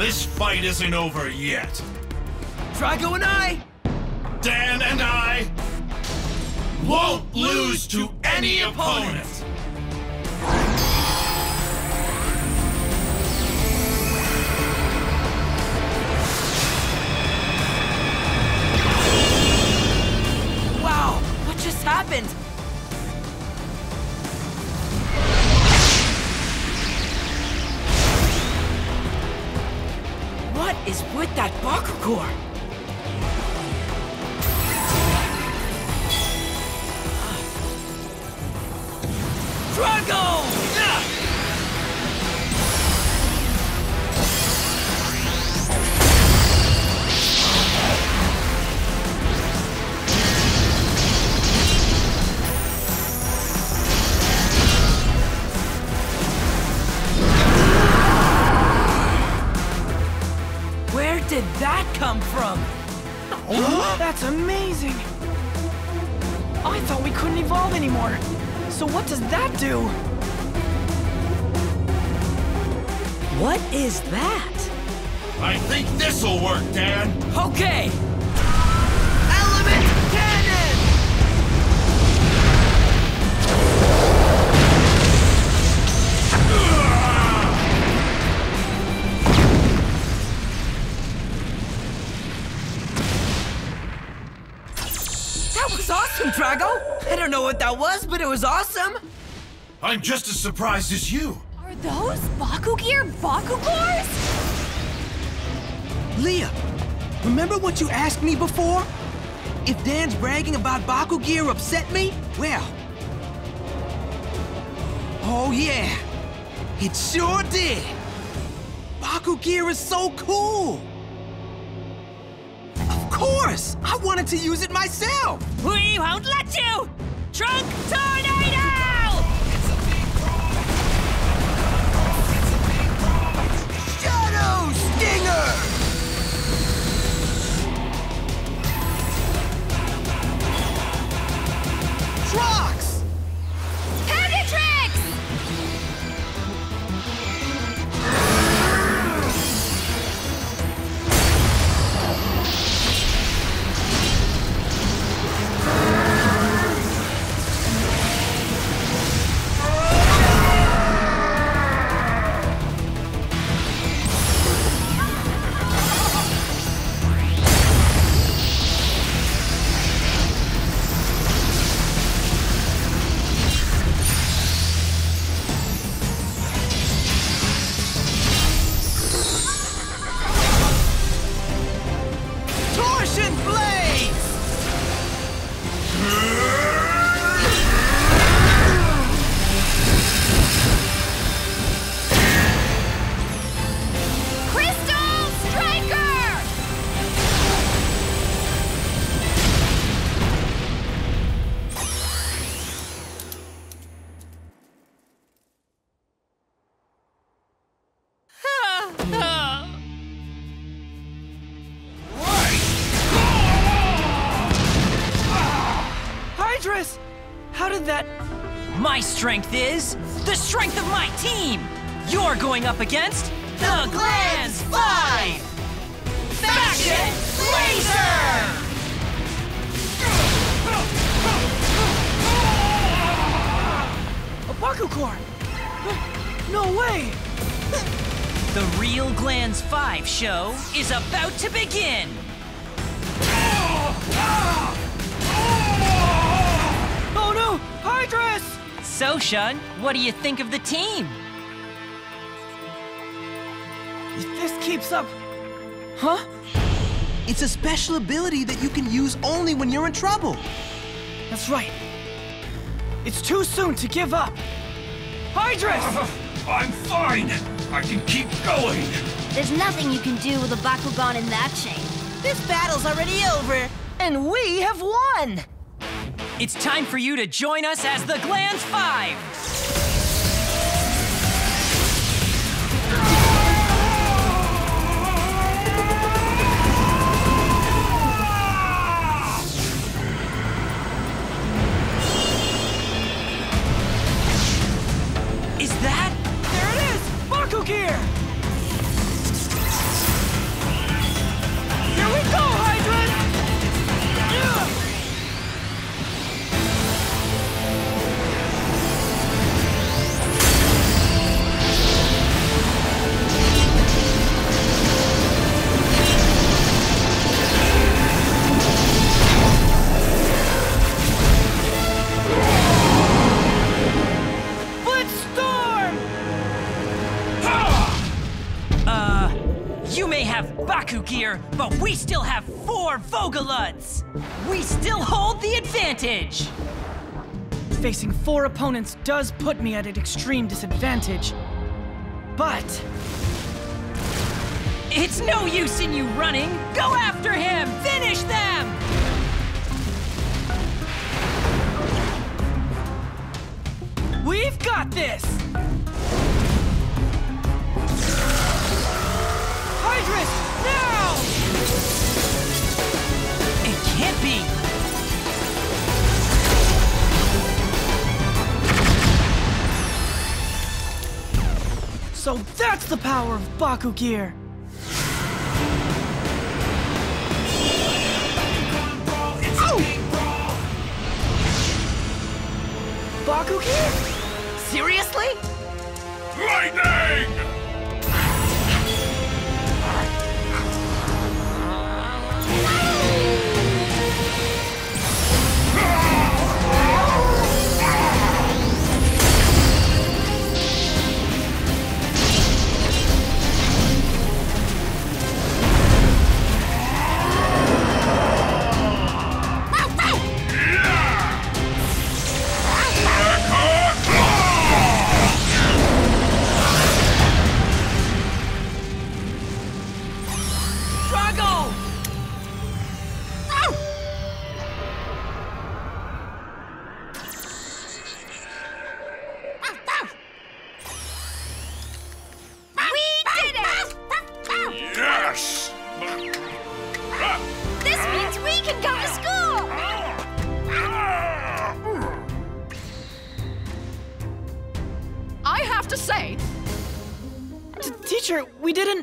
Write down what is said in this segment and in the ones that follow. This fight isn't over yet. Drago and I! Dan and I won't lose to any opponent! Wow, what just happened? What is with that Bakukor? Drago! Where did that come from? Huh? That's amazing! I thought we couldn't evolve anymore! So what does that do? What is that? I think this'll work, Dan! Okay! Element Cannon! That was awesome, Drago! I don't know what that was, but it was awesome! I'm just as surprised as you! Are those Baku Gear Bakukors? Leah, remember what you asked me before? If Dan's bragging about Baku Gear upset me, well... Oh yeah, it sure did! Baku Gear is so cool! Of course! I wanted to use it myself! We won't let you! Trunk Tornado! Shadow Stinger! Trucks! Pegatrix! My strength is the strength of my team! You're going up against the Gläntz Five! Fashion Laser! A Bakukor! No way! The real Gläntz Five show is about to begin! Oh no! Hydorous! So, Shun, what do you think of the team? If this keeps up... Huh? It's a special ability that you can use only when you're in trouble. That's right. It's too soon to give up. Hydorous! I'm fine. I can keep going. There's nothing you can do with a Bakugan in that chain. This battle's already over, and we have won! It's time for you to join us as the Gläntz Five! Is that... There it is! Baku Gear! You may have Baku Gear, but we still have 4 Vogeluds! We still hold the advantage! Facing 4 opponents does put me at an extreme disadvantage, but... It's no use in you running! Go after him! Finish them! We've got this! Hydorous, now! It can't be! So that's the power of Baku Gear! Oh! Baku Gear? Seriously? Lightning!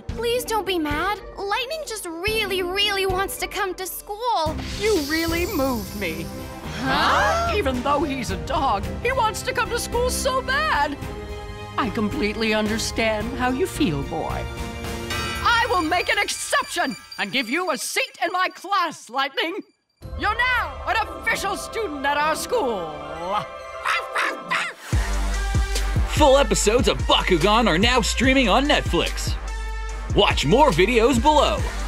Please don't be mad. Lightning just really, really wants to come to school. You really moved me. Huh? Even though he's a dog, he wants to come to school so bad. I completely understand how you feel, boy. I will make an exception and give you a seat in my class, Lightning. You're now an official student at our school. Full episodes of Bakugan are now streaming on Netflix. Watch more videos below.